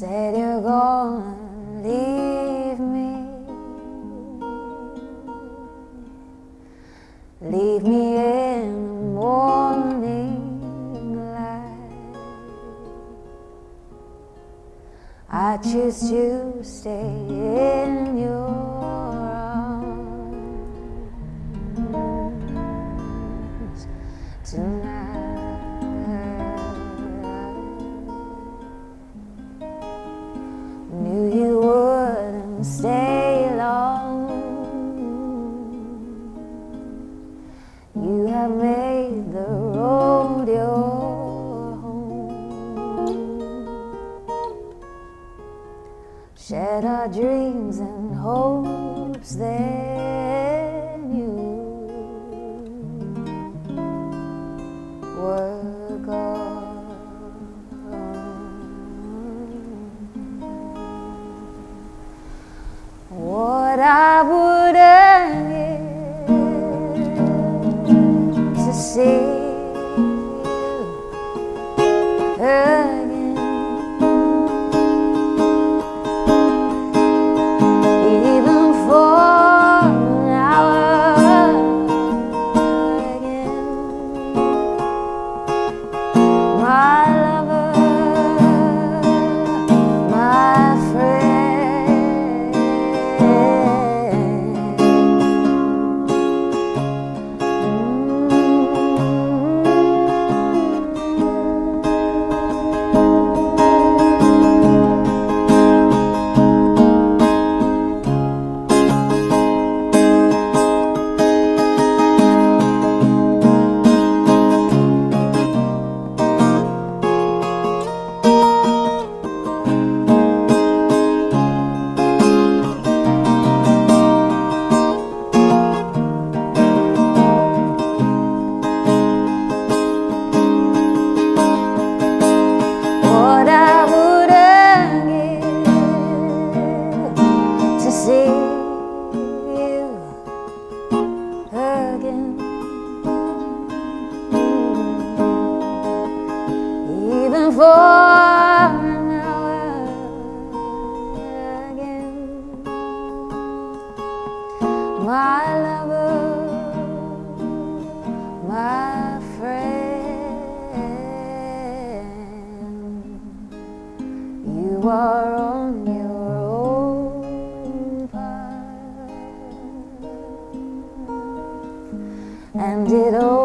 Said you're gonna leave me. Leave me in the morning light. I choose to stay in your arms tonight. Knew you wouldn't stay long. You have made the road your home. Shared our dreams and hopes that you were gone. What I wouldn't give to see you again. Even for an hour again. My lover, my friend. Even for an hour again, my lover, my friend, you are on your own path, and it all.